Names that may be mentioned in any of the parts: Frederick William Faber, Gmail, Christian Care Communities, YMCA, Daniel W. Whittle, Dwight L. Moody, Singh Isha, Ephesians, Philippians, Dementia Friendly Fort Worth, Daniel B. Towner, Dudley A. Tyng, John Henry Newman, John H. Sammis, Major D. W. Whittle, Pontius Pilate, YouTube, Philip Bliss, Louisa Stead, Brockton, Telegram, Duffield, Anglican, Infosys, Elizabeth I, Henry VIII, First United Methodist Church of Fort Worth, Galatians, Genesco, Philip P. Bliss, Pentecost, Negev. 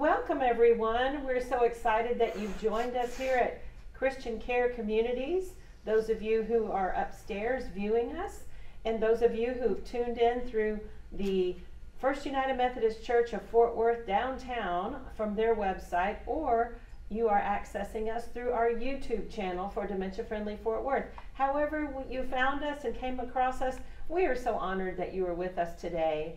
Welcome everyone. We're so excited that you've joined us here at Christian Care Communities. Those of you who are upstairs viewing us, and those of you who've tuned in through the First United Methodist Church of Fort Worth downtown from their website, or you are accessing us through our YouTube channel for Dementia Friendly Fort Worth. However you found us and came across us, we are so honored that you are with us today.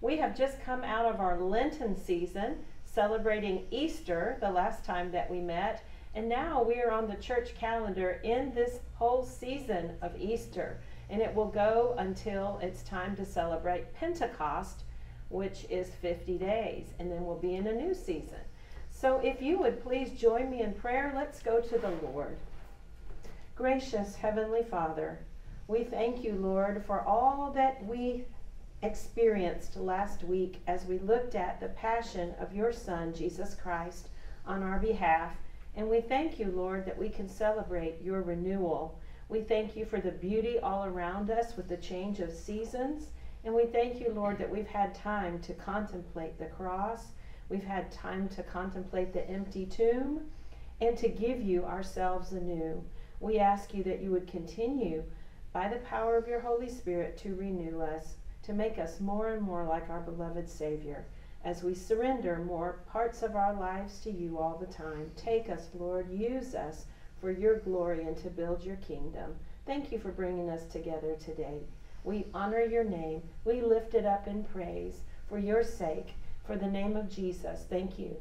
We have just come out of our Lenten season, celebrating Easter the last time that we met, and now we are on the church calendar in this whole season of Easter, and it will go until it's time to celebrate Pentecost, which is 50 days, and then we'll be in a new season. So if you would please join me in prayer, let's go to the Lord. Gracious Heavenly Father, we thank you, Lord, for all that we experienced last week as we looked at the passion of your Son, Jesus Christ, on our behalf. And we thank you, Lord, that we can celebrate your renewal. We thank you for the beauty all around us with the change of seasons. And we thank you, Lord, that we've had time to contemplate the cross. We've had time to contemplate the empty tomb and to give you ourselves anew. We ask you that you would continue by the power of your Holy Spirit to renew us, to make us more and more like our beloved Savior. As we surrender more parts of our lives to you all the time, take us, Lord, use us for your glory and to build your kingdom. Thank you for bringing us together today. We honor your name. We lift it up in praise for your sake, for the name of Jesus. Thank you.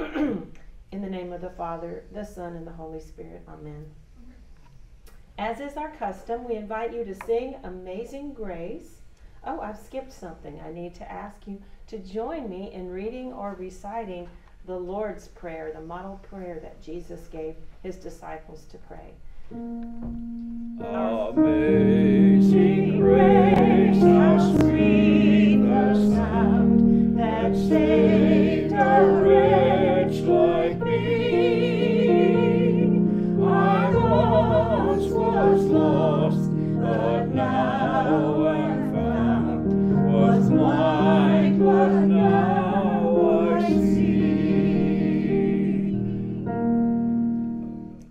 In the name of the Father, the Son, and the Holy Spirit. Amen. As is our custom, we invite you to sing Amazing Grace. Oh, I've skipped something. I need to ask you to join me in reading or reciting the Lord's Prayer, the model prayer that Jesus gave his disciples to pray. Amazing grace, how sweet the sound that saved a wretch like me. I once was lost, but now am blind, but now I see.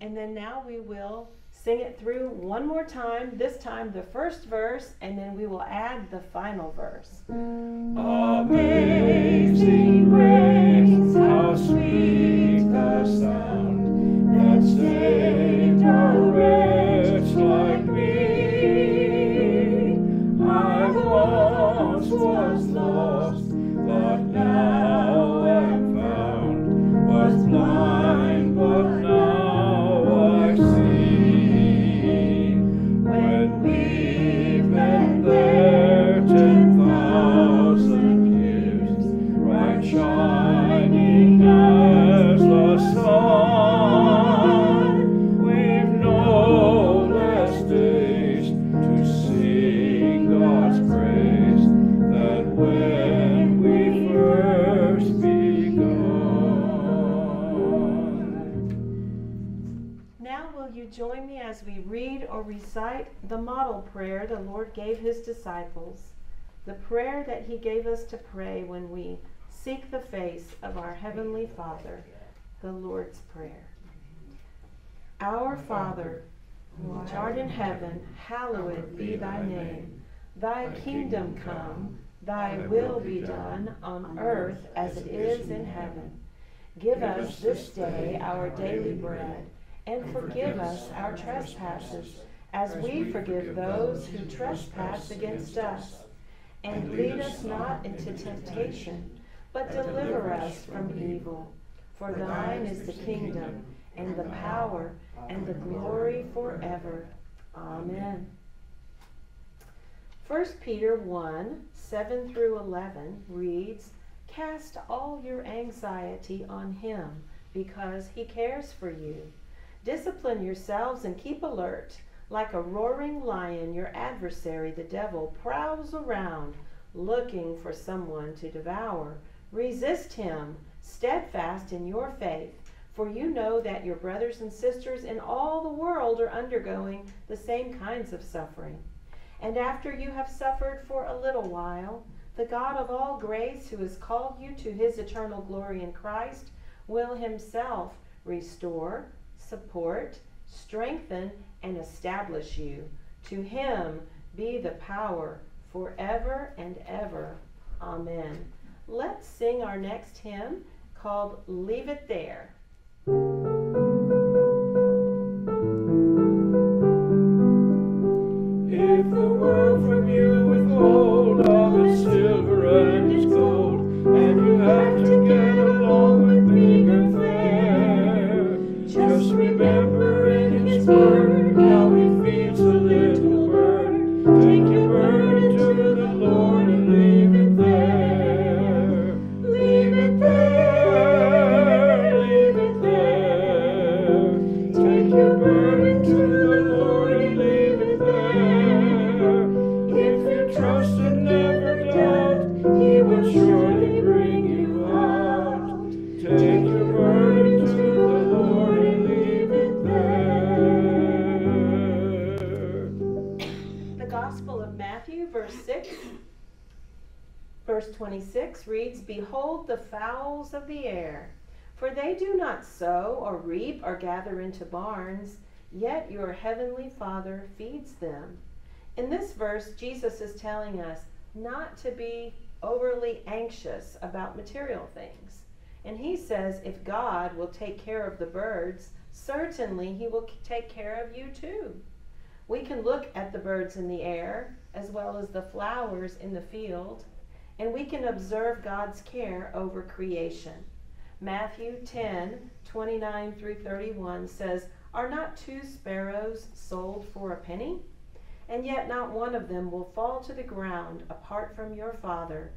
And then now we will sing it through one more time, this time the first verse, and then we will add the final verse. Amazing grace, how sweet the sound that saved a wretch like me. I once was lost, but now am found, was blind, but now I see. When we've been there 10,000 years, bright shining as the sun, we've no less days to sing God's praise when we first begun. Now will you join me as we read or recite the model prayer the Lord gave his disciples, the prayer that he gave us to pray when we seek the face of our Heavenly Father, the Lord's Prayer. Our Father, which art in heaven, hallowed be thy name. Thy kingdom come, thy will be done on earth as it is in heaven. Give us this day our daily bread, and forgive us our trespasses, as we forgive those who trespass against us. And lead us not into temptation, but deliver us from evil. For thine is the kingdom, and the power, and the glory forever. Amen. 1 Peter 1, 7 through 11 reads, "Cast all your anxiety on him, because he cares for you. Discipline yourselves and keep alert. Like a roaring lion, your adversary, the devil, prowls around, looking for someone to devour. Resist him, steadfast in your faith, for you know that your brothers and sisters in all the world are undergoing the same kinds of suffering. And after you have suffered for a little while, The God of all grace, who has called you to his eternal glory in Christ, will himself restore, support, strengthen, and establish you. To him be the power forever and ever. Amen. Let's sing our next hymn called Leave It There. If the world from you withhold all its silver and its gold, and you have to get along with meager fare, just remember in His word how He feeds the little bird. Take your burden to the Lord and leave it there. Leave it there, leave it there. Take your burden to the Lord and leave it there. Trust and never doubt, He will surely bring you out. Take your burden to the Lord and leave it there. The Gospel of Matthew, verse 6, verse 26 reads, Behold the fowls of the air, for they do not sow or reap or gather into barns, yet your heavenly Father feeds them. In this verse, Jesus is telling us not to be overly anxious about material things. And he says, if God will take care of the birds, certainly he will take care of you too. We can look at the birds in the air, as well as the flowers in the field, and we can observe God's care over creation. Matthew 10, 29 through 31 says, Are not two sparrows sold for a penny? And yet not one of them will fall to the ground apart from your Father,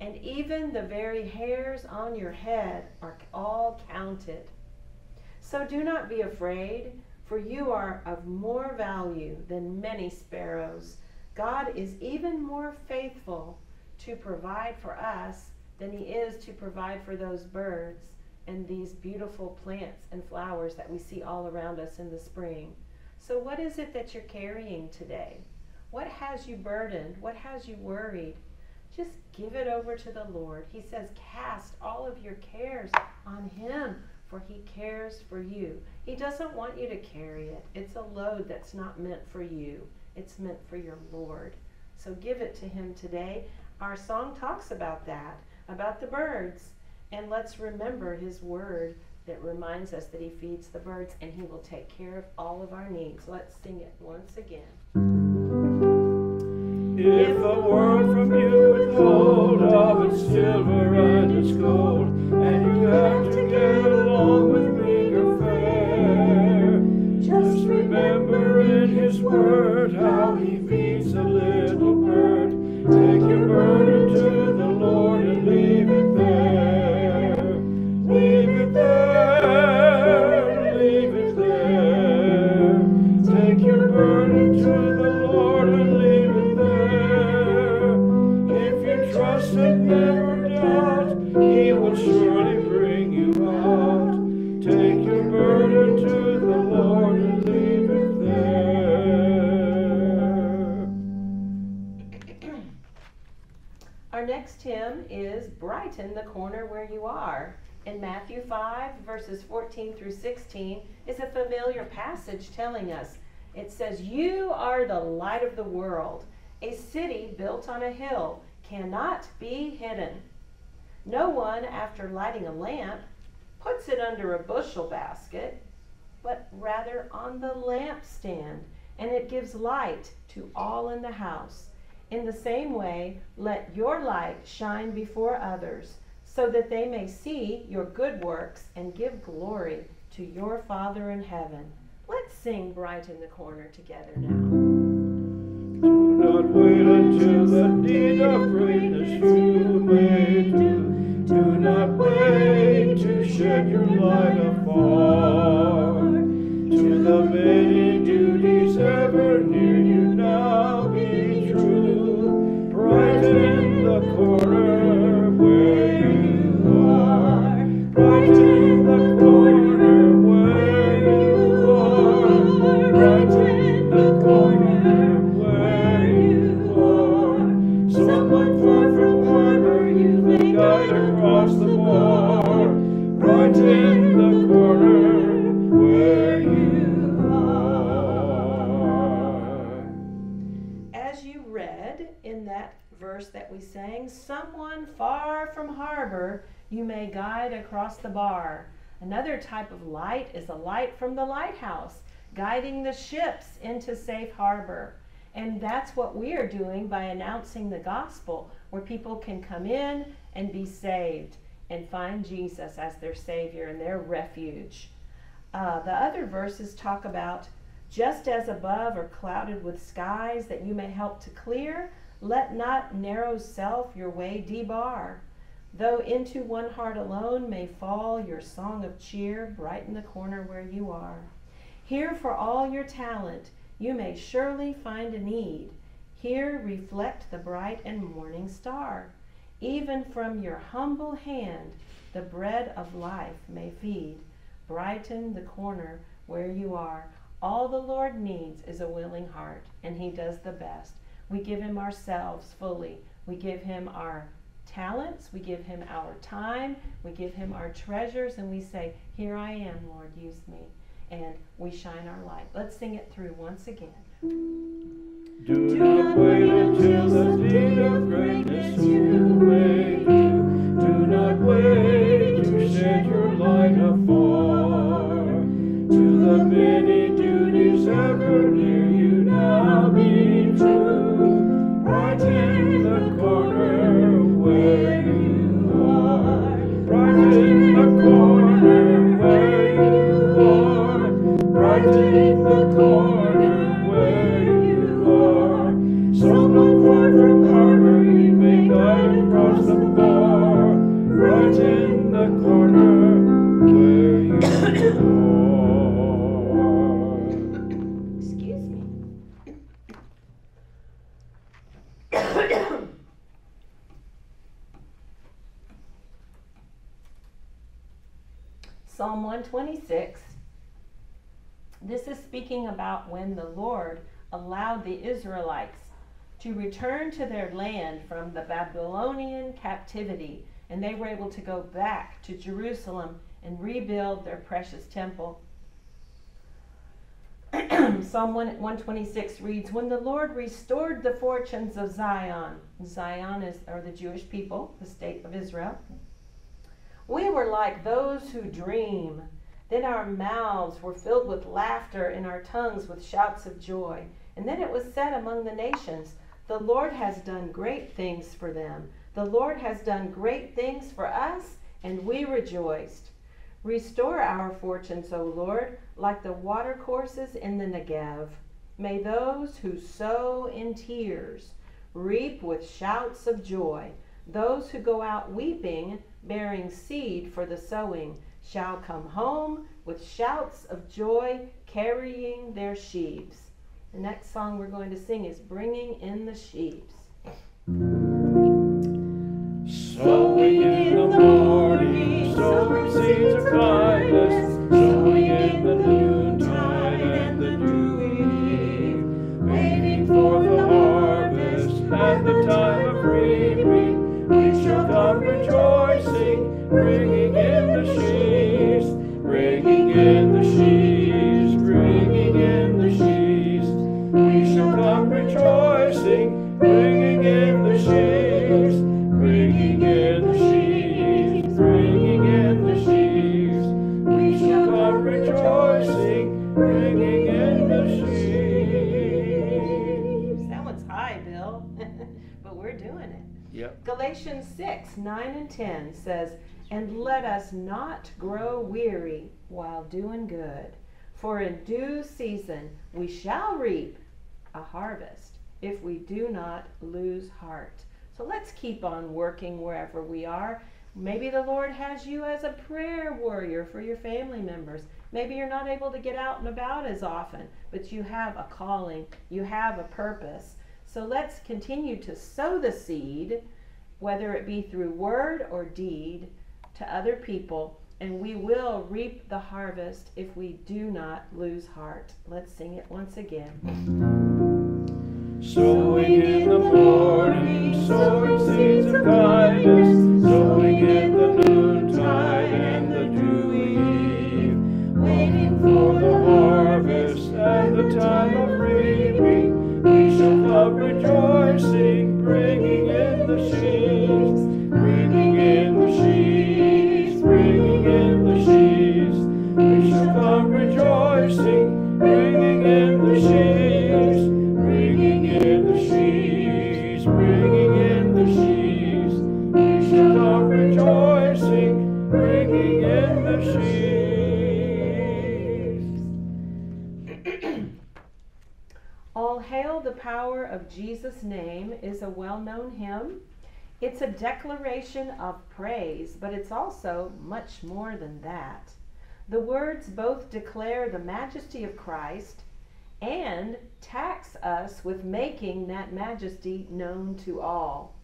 and even the very hairs on your head are all counted. So do not be afraid, for you are of more value than many sparrows. God is even more faithful to provide for us than he is to provide for those birds and these beautiful plants and flowers that we see all around us in the spring. So what is it that you're carrying today? What has you burdened? What has you worried? Just give it over to the Lord. He says, cast all of your cares on him, for he cares for you. He doesn't want you to carry it. It's a load that's not meant for you. It's meant for your Lord. So give it to him today. Our song talks about that, about the birds. And let's remember his word that reminds us that he feeds the birds and he will take care of all of our needs. Let's sing it once again. If the world from you withhold of its silver and its gold, and you have to get along with meager fare, just remember in his word how he feeds the little bird. Take your burden to the Lord and leave it there. Leave it there. Next hymn is Brighten the Corner Where You Are. In Matthew 5, verses 14 through 16 is a familiar passage telling us. It says, You are the light of the world. A city built on a hill cannot be hidden. No one, after lighting a lamp, puts it under a bushel basket, but rather on the lampstand, and it gives light to all in the house. In the same way, let your light shine before others, so that they may see your good works and give glory to your Father in heaven. Let's sing Brighten the Corner together now. Do not wait until the deed of greatness you may do. Do not wait to shed your light afar. To the many duties ever near you now be true. Brighten the corner where you are. Brighten the corner where you are. Brighten the corner where you are. Someone far from verse that we sang, someone far from harbor you may guide across the bar. Another type of light is the light from the lighthouse, guiding the ships into safe harbor. And that's what we are doing by announcing the gospel, where people can come in and be saved and find Jesus as their Savior and their refuge. The other verses talk about, just as above are clouded with skies that you may help to clear, let not narrow self your way debar. Though into one heart alone may fall your song of cheer, brighten the corner where you are. Here for all your talent, you may surely find a need. Here reflect the bright and morning star. Even from your humble hand, the bread of life may feed. Brighten the corner where you are. All the Lord needs is a willing heart, and he does the best. We give him ourselves fully. We give him our talents, we give him our time, we give him our treasures, and we say, here I am, Lord, use me. And we shine our light. Let's sing it through once again. Do not wait until the day of greatness you may do. Do not wait to shed your light afar. To the many duties ever near you now be true. Brighten the corner where you are. Brighten the corner where you are. Brighten the corner where you are. Someone far from harbor you may guide across the bar. Brighten the corner where you are. Psalm 126, this is speaking about when the Lord allowed the Israelites to return to their land from the Babylonian captivity, and they were able to go back to Jerusalem and rebuild their precious temple. Psalm 126 reads, when the Lord restored the fortunes of Zion, Zion are the Jewish people, the state of Israel, we were like those who dream. Then our mouths were filled with laughter and our tongues with shouts of joy. And then it was said among the nations, the Lord has done great things for them. The Lord has done great things for us, and we rejoiced. Restore our fortunes, O Lord, like the watercourses in the Negev. May those who sow in tears reap with shouts of joy. Those who go out weeping, bearing seed for the sowing, shall come home with shouts of joy, carrying their sheaves. The next song we're going to sing is Bringing in the Sheaves. Sowing in the morning, sowing seeds of kindness, sowing in the noontide and the dewy eve, waiting for the harvest at the time of reaping. We shall come rejoicing, bringing in the sheaves, bringing in the sheaves, bringing in the sheaves. We shall come rejoicing, bringing in the sheaves, bringing in the sheaves, bringing in the sheaves. We shall come rejoicing, bringing in the sheaves. That one's high, Bill, but we're doing it. Yep. Galatians 6, 9 and 10 says, and let us not grow weary while doing good, for in due season we shall reap a harvest if we do not lose heart. So let's keep on working wherever we are. Maybe the Lord has you as a prayer warrior for your family members. Maybe you're not able to get out and about as often, but you have a calling, you have a purpose. So let's continue to sow the seed, whether it be through word or deed, to other people, and we will reap the harvest if we do not lose heart. Let's sing it once again. Sowing in the morning, sowing seeds of kindness, sowing in the noontide and the dewy eve, waiting for the harvest and the time of reaping. We shall come rejoicing, bringing in All Hail the Power of Jesus' Name is a well-known hymn. It's a declaration of praise, but it's also much more than that. The words both declare the majesty of Christ and tax us with making that majesty known to all.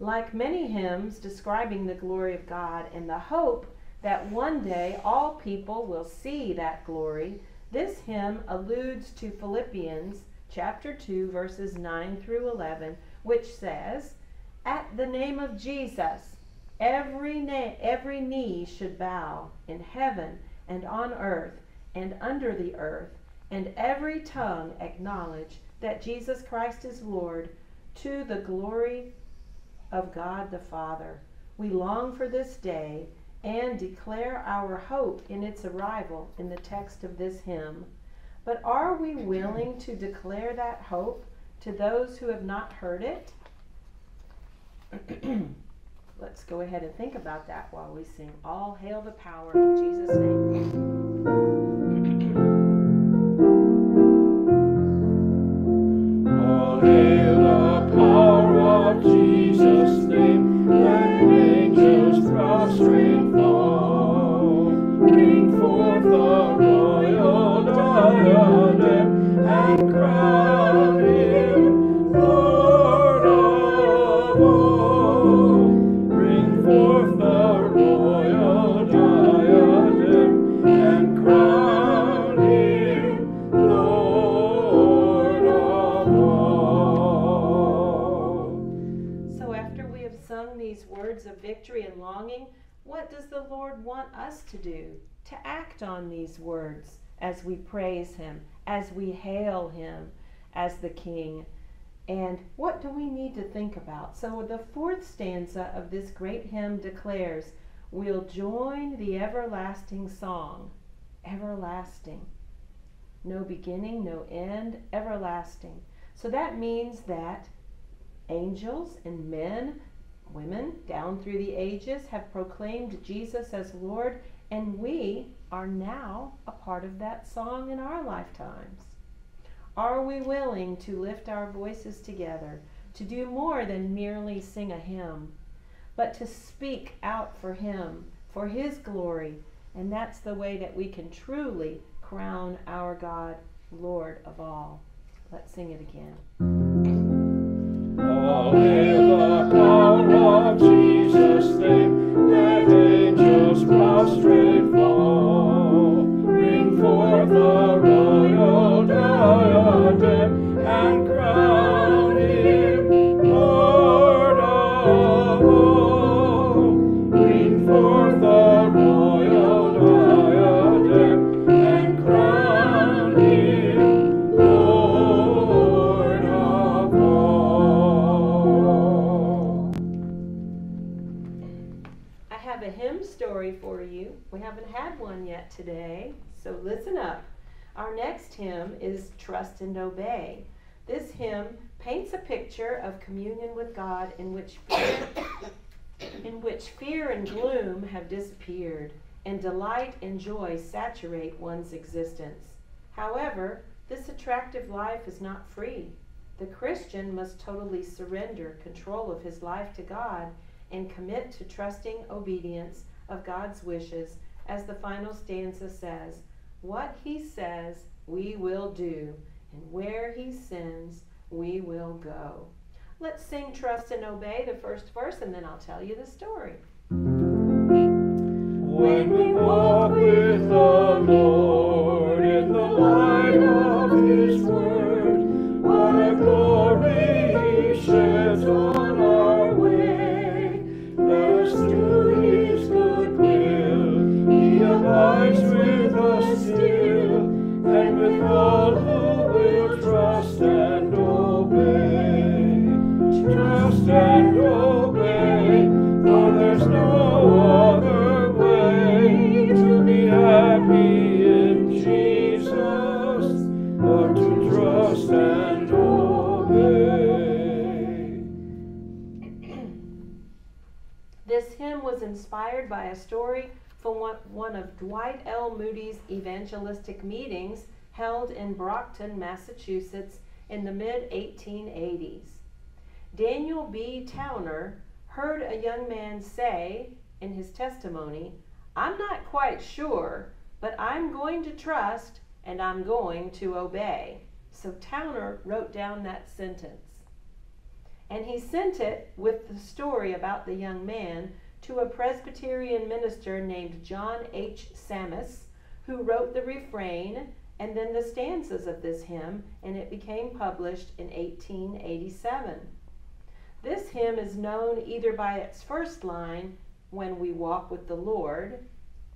Like many hymns describing the glory of God and the hope that one day all people will see that glory, this hymn alludes to Philippians chapter 2, verses 9 through 11, which says, "At the name of Jesus, every knee should bow in heaven and on earth and under the earth, and every tongue acknowledge that Jesus Christ is Lord, to the glory of God the Father. We long for this day and declare our hope in its arrival," in the text of this hymn. But are we willing to declare that hope to those who have not heard it? Let's go ahead and think about that while we sing All Hail the Power of Jesus' Name. What does the Lord want us to do? To act on these words as we praise Him, as we hail Him as the King. And what do we need to think about? So the fourth stanza of this great hymn declares, "We'll join the everlasting song." Everlasting. No beginning, no end, everlasting. So that means that angels and men, women down through the ages have proclaimed Jesus as Lord, and we are now a part of that song in our lifetimes. Are we willing to lift our voices together, to do more than merely sing a hymn, but to speak out for Him, for His glory? And that's the way that we can truly crown our God Lord of all. Let's sing it again. All hail the power of Jesus' name, let angels prostrate fall. Bring forth the royal diadem and crown Him Lord of all. Bring forth the royal diadem and crown Him. A hymn story for you. We haven't had one yet today, so listen up. Our next hymn is Trust and Obey. This hymn paints a picture of communion with God in which fear and gloom have disappeared, and delight and joy saturate one's existence. However, this attractive life is not free. The Christian must totally surrender control of his life to God and commit to trusting obedience of God's wishes, as the final stanza says, "What He says, we will do, and where He sends, we will go." Let's sing Trust and Obey, the first verse, and then I'll tell you the story. When we walk with the Lord in the light of His word, what a glory He sheds on our way. Let us do His good will, He abides with us still, and with all who will trust and obey. Trust and obey, for there's no other way to be happy in Jesus, but to trust and obey. This hymn was inspired by a story from one of Dwight L. Moody's evangelistic meetings held in Brockton, Massachusetts in the mid-1880s. Daniel B. Towner heard a young man say in his testimony, "I'm not quite sure, but I'm going to trust and I'm going to obey." So Towner wrote down that sentence. And he sent it with the story about the young man to a Presbyterian minister named John H. Sammis, who wrote the refrain and then the stanzas of this hymn, and it became published in 1887. This hymn is known either by its first line, "When we walk with the Lord,"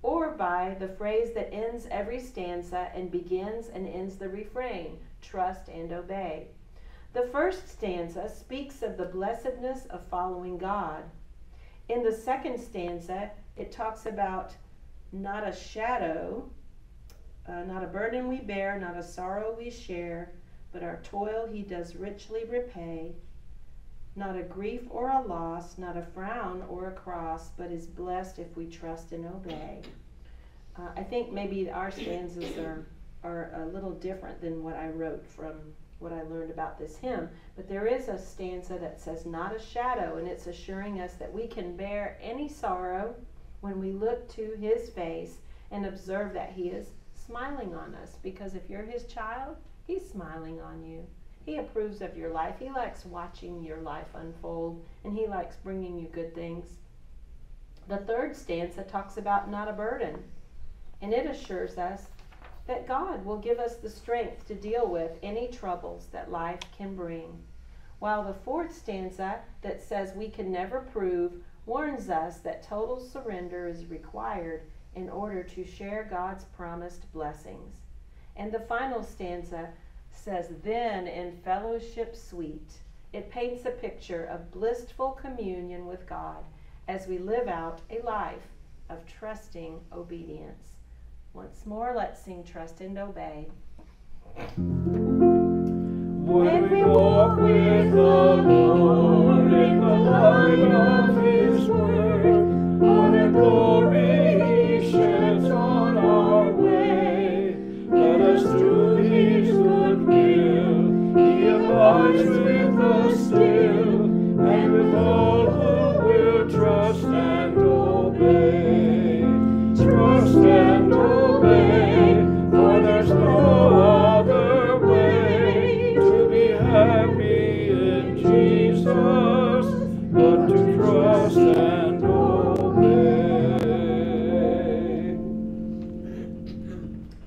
or by the phrase that ends every stanza and begins and ends the refrain, "Trust and obey." The first stanza speaks of the blessedness of following God. In the second stanza, it talks about not a shadow, not a burden we bear, not a sorrow we share, but our toil he does richly repay. Not a grief or a loss, not a frown or a cross, but is blessed if we trust and obey. I think maybe our stanzas are a little different than what I wrote from what I learned about this hymn, but there is a stanza that says, "Not a shadow," and it's assuring us that we can bear any sorrow when we look to his face and observe that he is smiling on us, because if you're his child, he's smiling on you. He approves of your life. He likes watching your life unfold, and he likes bringing you good things. The third stanza talks about not a burden, and it assures us that God will give us the strength to deal with any troubles that life can bring. While the fourth stanza, that says we can never prove, warns us that total surrender is required in order to share God's promised blessings. And the final stanza says, "Then in fellowship sweet," it paints a picture of blissful communion with God as we live out a life of trusting obedience. Once more, let's sing "Trust and Obey." When we walk with the Lord in the light of his word, what a glory he sheds on our way. Let us do his good will, he abides with us still, and with all who will trust and obey. Trust and obey, for there's no other way to be happy in Jesus but to trust and obey.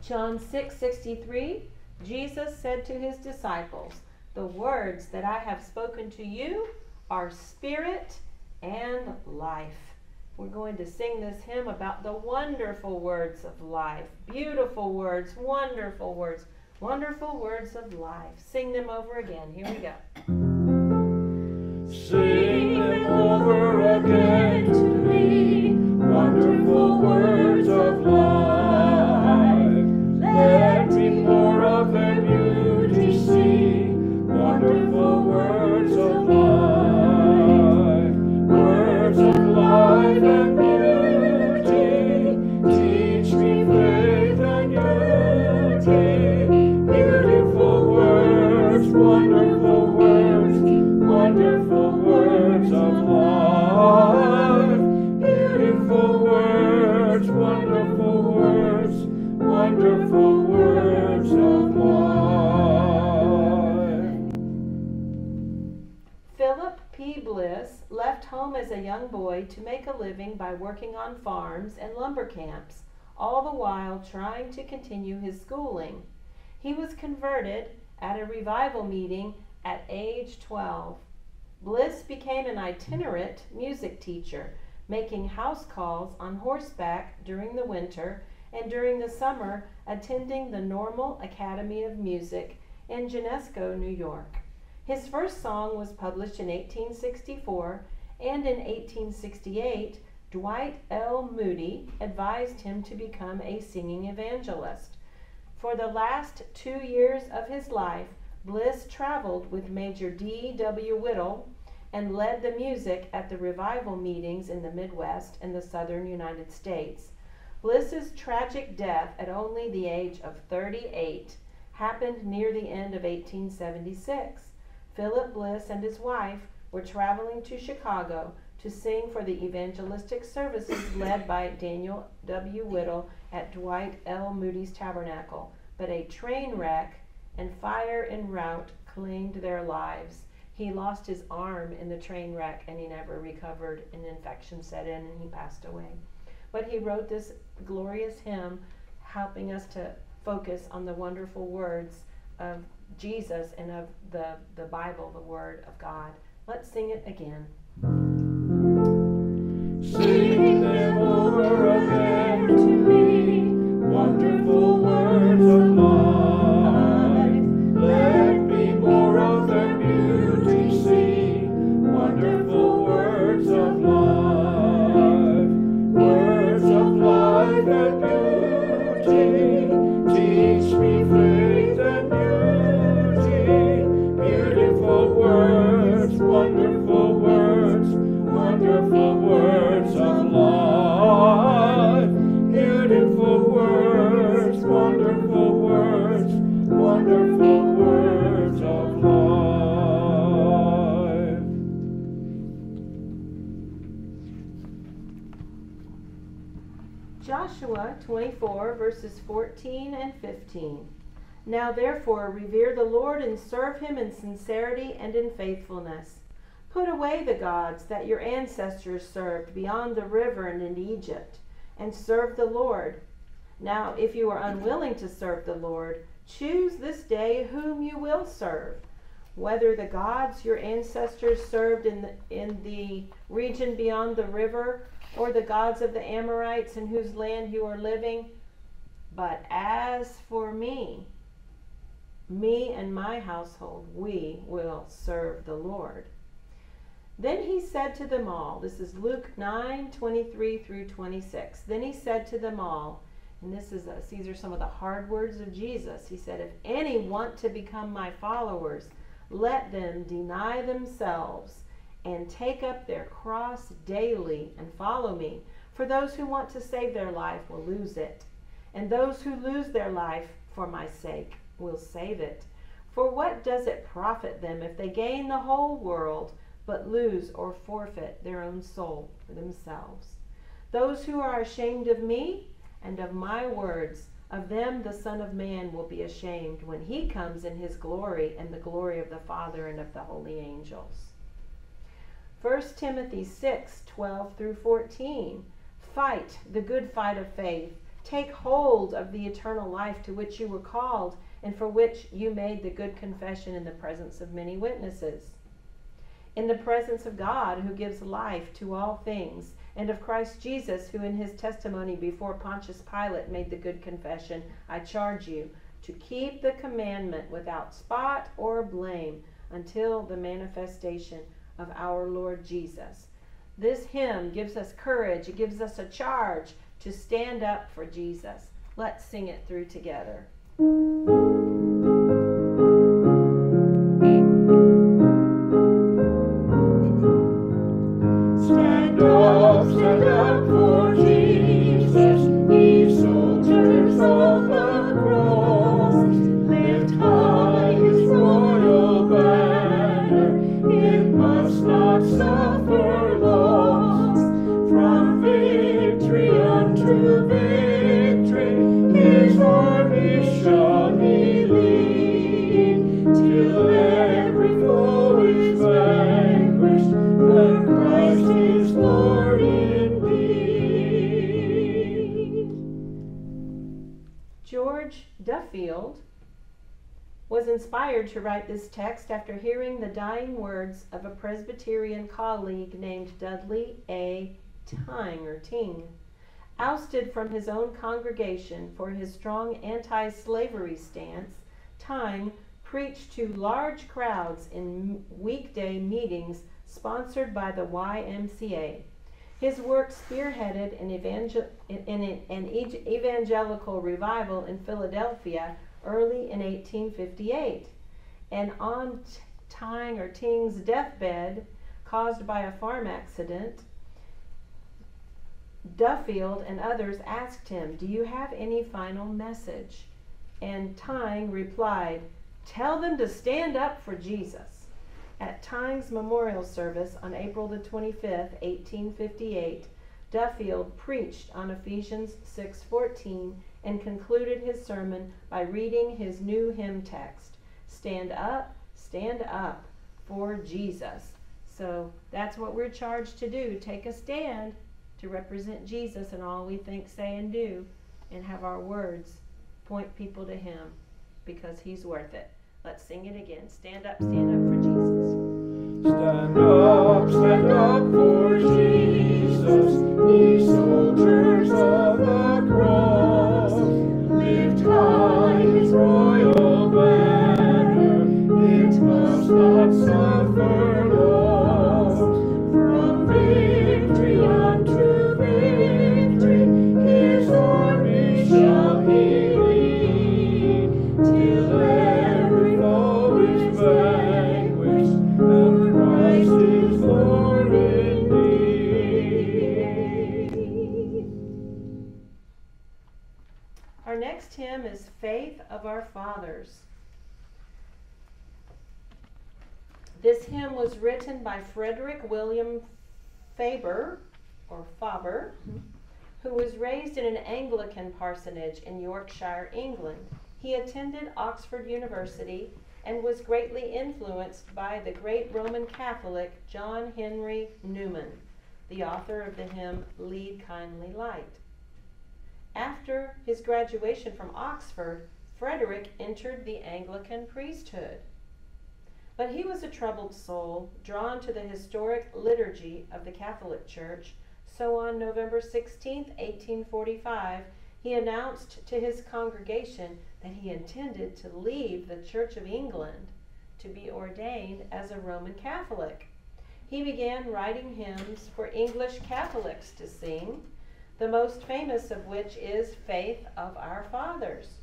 John 6:63. Jesus said to his disciples, "The words that I have spoken to you are spirit and life." We're going to sing this hymn about the wonderful words of life. Beautiful words, wonderful words, wonderful words of life. Sing them over again. Here we go. Sing them over again to me, wonderful words of life. Let me more of their beauty see, wonderful words of life. Words of life and beauty, teach me faith and unity. Beautiful words, wonderful words, wonderful words of life. Beautiful words, wonderful words, wonderful words of life. Philip P. Bliss left home as a young boy to make a living by working on farms and lumber camps, all the while trying to continue his schooling. He was converted at a revival meeting at age 12. Bliss became an itinerant music teacher, making house calls on horseback during the winter and during the summer attending the Normal Academy of Music in Genesco, New York. His first song was published in 1864, and in 1868, Dwight L. Moody advised him to become a singing evangelist. For the last 2 years of his life, Bliss traveled with Major D. W. Whittle and led the music at the revival meetings in the Midwest and the Southern United States. Bliss's tragic death at only the age of 38 happened near the end of 1876. Philip Bliss and his wife were traveling to Chicago to sing for the evangelistic services led by Daniel W. Whittle at Dwight L. Moody's Tabernacle, but a train wreck and fire en route claimed their lives. He lost his arm in the train wreck and he never recovered. An infection set in and he passed away. But he wrote this glorious hymn, helping us to focus on the wonderful words of Jesus and of the Bible, the Word of God. Let's sing it again. Sing them over again to me, wonderful words of mine. Let me more of their beauty see, wonderful words of life. Words of life and beauty, teach me faith and beauty. Beautiful words, wonderful words, wonderful words of life. Beautiful words, wonderful words, wonderful words of life. Joshua 24, verses 14 and 15. Now therefore revere the Lord and serve him in sincerity and in faithfulness. Put away the gods that your ancestors served beyond the river and in Egypt, and serve the Lord. Now, if you are unwilling to serve the Lord, choose this day whom you will serve, whether the gods your ancestors served in the region beyond the river, or the gods of the Amorites in whose land you are living. But as for me and my household, we will serve the Lord. Then he said to them all, this is Luke 9, 23 through 26. Then he said to them all, and these are some of the hard words of Jesus. He said, if any want to become my followers, let them deny themselves and take up their cross daily and follow me. For those who want to save their life will lose it, and those who lose their life for my sake will save it. For what does it profit them if they gain the whole world, but lose or forfeit their own soul for themselves? Those who are ashamed of me and of my words, of them the Son of Man will be ashamed when he comes in his glory and the glory of the Father and of the holy angels. 1 Timothy 6, 12 through 14. Fight the good fight of faith. Take hold of the eternal life to which you were called and for which you made the good confession in the presence of many witnesses. In the presence of God who gives life to all things, and of Christ Jesus who in his testimony before Pontius Pilate made the good confession, I charge you to keep the commandment without spot or blame until the manifestation of our Lord Jesus. This hymn gives us courage. It gives us a charge to stand up for Jesus. Let's sing it through together. Stand up for Jesus, ye soldiers of the cross. Lift high his royal banner, it must not suffer loss. From victory unto victory, his army shall he lead. Till every foe is vanquished, and Christ is Lord. Duffield was inspired to write this text after hearing the dying words of a Presbyterian colleague named Dudley A. Tyng, ousted from his own congregation for his strong anti-slavery stance. Tyng preached to large crowds in weekday meetings sponsored by the YMCA. His work spearheaded an evangelical revival in Philadelphia early in 1858, and on Tyng's deathbed, caused by a farm accident, Duffield and others asked him, "Do you have any final message?" And Tyng replied, "Tell them to stand up for Jesus." At Tyng's memorial service on April the 25th, 1858, Duffield preached on Ephesians 6:14 and concluded his sermon by reading his new hymn text, stand up for Jesus." So that's what we're charged to do, take a stand to represent Jesus in all we think, say, and do, and have our words point people to him, because he's worth it. Let's sing it again. Stand up for Jesus. Stand up for Jesus, ye soldiers of the cross. Lift high his royal banner, it must not suffer loss. From victory unto victory, his army shall be. Hymn is Faith of Our Fathers. This hymn was written by Frederick William Faber, or Faber, who was raised in an Anglican parsonage in Yorkshire, England. He attended Oxford University and was greatly influenced by the great Roman Catholic John Henry Newman, the author of the hymn Lead Kindly Light. After his graduation from Oxford, Frederick entered the Anglican priesthood. But he was a troubled soul, drawn to the historic liturgy of the Catholic Church, so on November 16, 1845, he announced to his congregation that he intended to leave the Church of England to be ordained as a Roman Catholic. He began writing hymns for English Catholics to sing, the most famous of which is Faith of Our Fathers.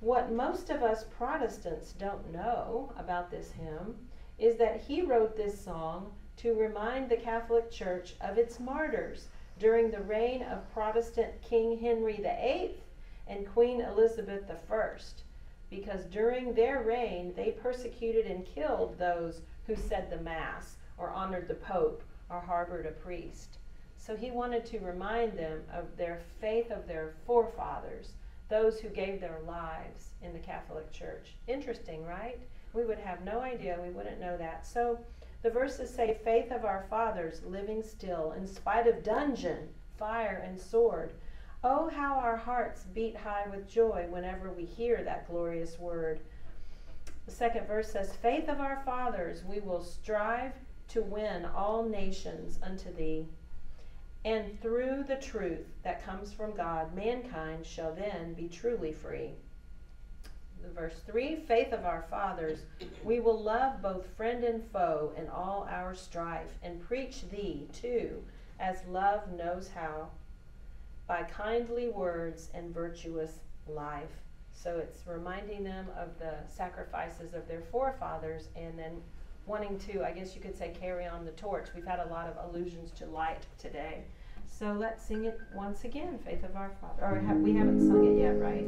What most of us Protestants don't know about this hymn is that he wrote this song to remind the Catholic Church of its martyrs during the reign of Protestant King Henry VIII and Queen Elizabeth I, because during their reign they persecuted and killed those who said the Mass or honored the Pope or harbored a priest. So he wanted to remind them of their faith of their forefathers, those who gave their lives in the Catholic Church. Interesting, right? We would have no idea. We wouldn't know that. So the verses say, faith of our fathers, living still, in spite of dungeon, fire, and sword. Oh, how our hearts beat high with joy whenever we hear that glorious word. The second verse says, faith of our fathers, we will strive to win all nations unto thee. And through the truth that comes from God, mankind shall then be truly free. Verse 3, faith of our fathers, we will love both friend and foe in all our strife, and preach thee, too, as love knows how, by kindly words and virtuous life. So it's reminding them of the sacrifices of their forefathers, and then wanting to, I guess you could say, carry on the torch. We've had a lot of allusions to light today. So let's sing it once again, Faith of Our Father. Or we haven't sung it yet, right?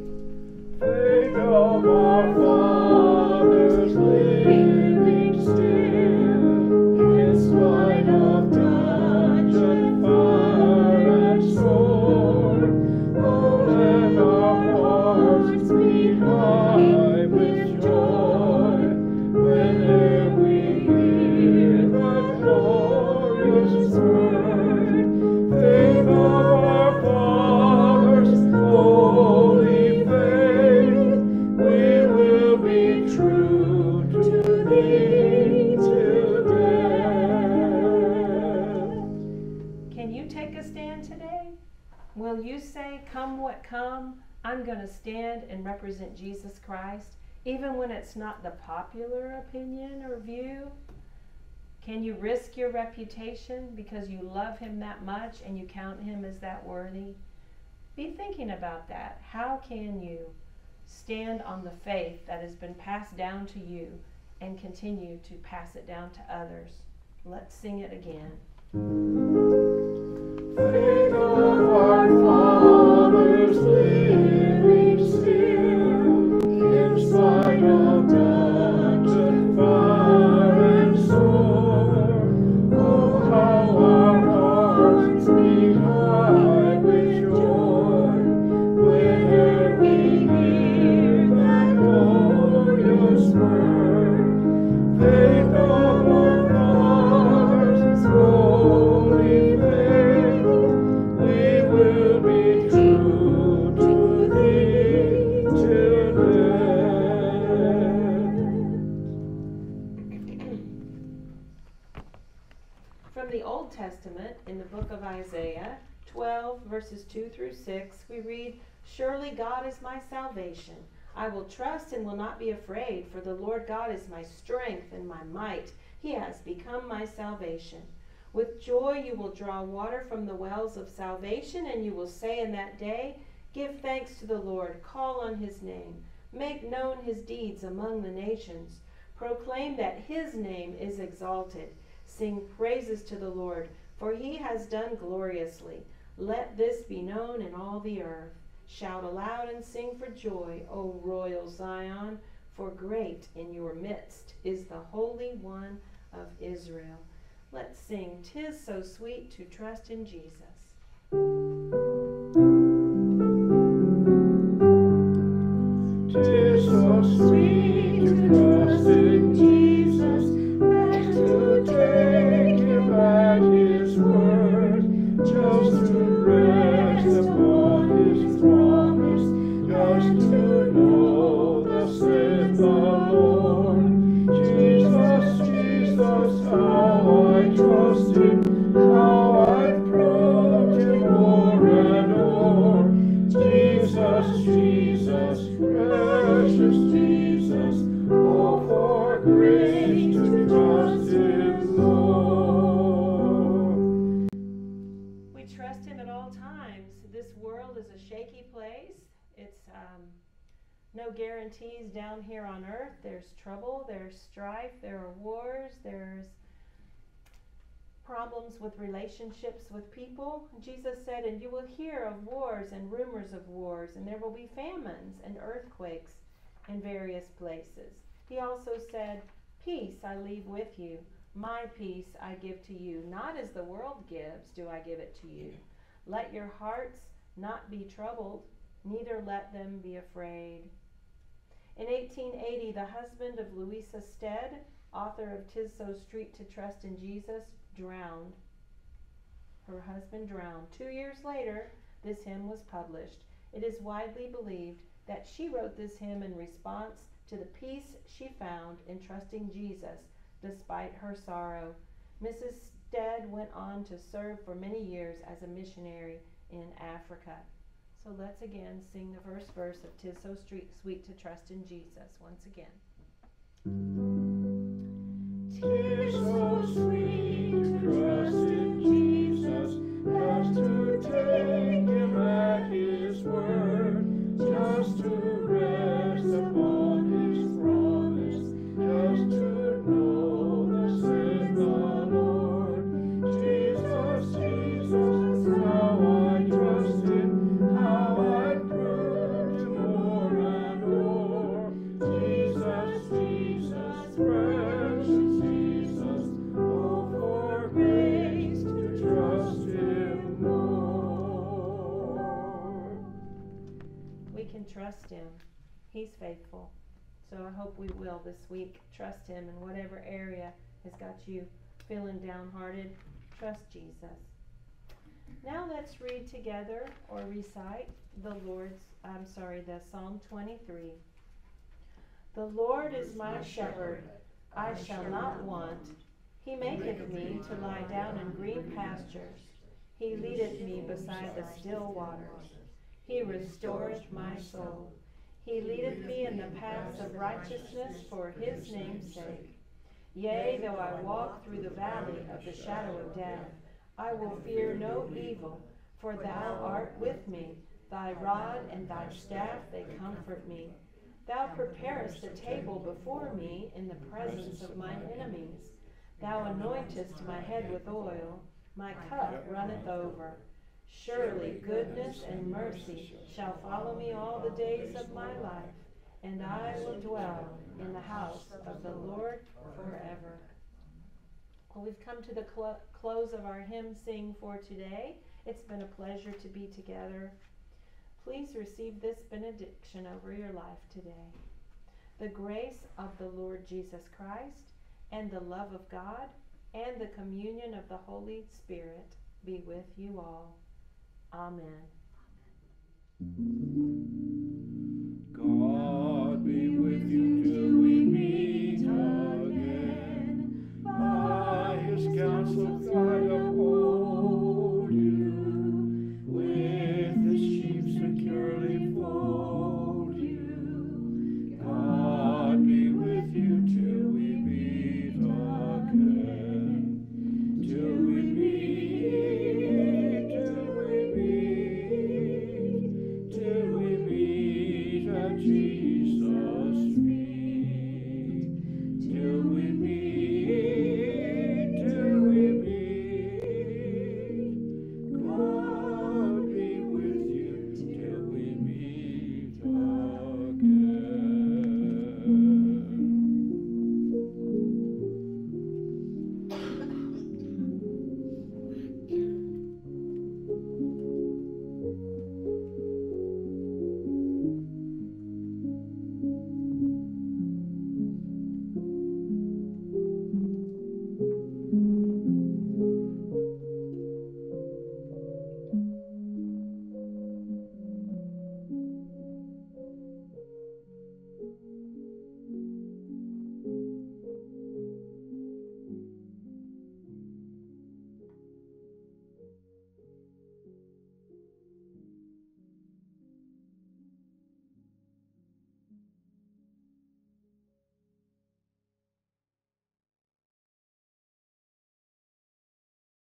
Faith of our fathers, living still, in spite of dungeon, fire, and sword. Oh, let our hearts beat high with joy, whenever you say, come what come, I'm going to stand and represent Jesus Christ, even when it's not the popular opinion or view? Can you risk your reputation because you love him that much and you count him as that worthy? Be thinking about that. How can you stand on the faith that has been passed down to you and continue to pass it down to others? Let's sing it again. verses 2 through 6, we read, "Surely God is my salvation. I will trust and will not be afraid, for the Lord God is my strength and my might. He has become my salvation. With joy you will draw water from the wells of salvation, and you will say in that day, give thanks to the Lord, call on his name, make known his deeds among the nations, proclaim that his name is exalted, sing praises to the Lord, for he has done gloriously. Let this be known in all the earth. Shout aloud and sing for joy, O royal Zion, for great in your midst is the Holy One of Israel." Let's sing, "'Tis so sweet to trust in Jesus." "'Tis so sweet to trust in Jesus, and to take him at his word, just to rest upon his promise, just to know thus saith the Lord. Jesus, Jesus, how I trust him, how I've proved him more and more. Jesus, Jesus, precious Jesus, oh, for grace to trust him, Lord." We trust him at all times. This world is a shaky place. It's no guarantees down here on earth. There's trouble, there's strife, there are wars, there's problems with relationships with people. Jesus said, "And you will hear of wars and rumors of wars, and there will be famines and earthquakes in various places." He also said, "Peace I leave with you, my peace I give to you. Not as the world gives do I give it to you. Let your hearts not be troubled, neither let them be afraid." In 1880, the husband of Louisa Stead, author of "'Tis So Sweet to Trust in Jesus," drowned. Her husband drowned. 2 years later, this hymn was published. It is widely believed that she wrote this hymn in response to the peace she found in trusting Jesus despite her sorrow. Mrs. Stead went on to serve for many years as a missionary in Africa. So let's again sing the first verse of "'Tis So Sweet to Trust in Jesus" once again. "'Tis so sweet to trust in Jesus, just to take him at his word, just to rest upon his promise, just to know thus saith the Lord. Jesus, Jesus, how I trust him, how I prove him more and more. Jesus, Jesus, precious trust him. He's faithful. So I hope we will this week trust him in whatever area has got you feeling downhearted. Trust Jesus. Now let's read together or recite the Psalm 23. "The Lord is my shepherd, I shall not want. He maketh me to lie down in green pastures. He leadeth me beside the still waters. He restoreth my soul. He leadeth me in the paths of righteousness for his name's sake. Yea, though I walk through the valley of the shadow of death, I will fear no evil, for thou art with me. Thy rod and thy staff, they comfort me. Thou preparest a table before me in the presence of mine enemies. Thou anointest my head with oil, my cup runneth over. Surely goodness and mercy shall follow me all the days of my life, and I will dwell in the house of the Lord forever." Well, we've come to the close of our hymn sing for today. It's been a pleasure to be together. Please receive this benediction over your life today. The grace of the Lord Jesus Christ, and the love of God, and the communion of the Holy Spirit be with you all. Amen.